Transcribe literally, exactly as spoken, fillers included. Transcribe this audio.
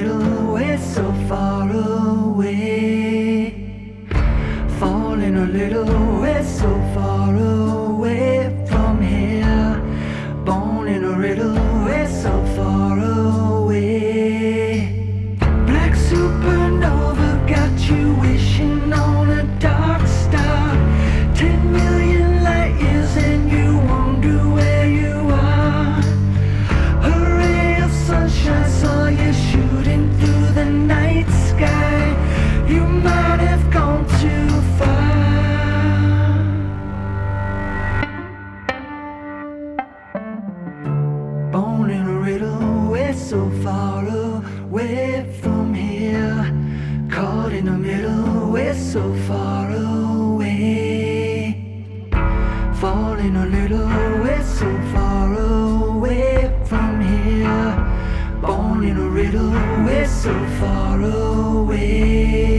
middle, we're so far away. Falling a little, we're so far away from here. Born in a riddle, we're so far away. Black supernova got you wishing on a dark star. Ten million light years and you wonder where you are. A ray of sunshine saw you shooting through the night sky. You might have gone too far. Born in a riddle, we're so far away from here. Caught in the middle, we're so far away. Falling a little, we're so far away from here. Born in a riddle, we're so far away.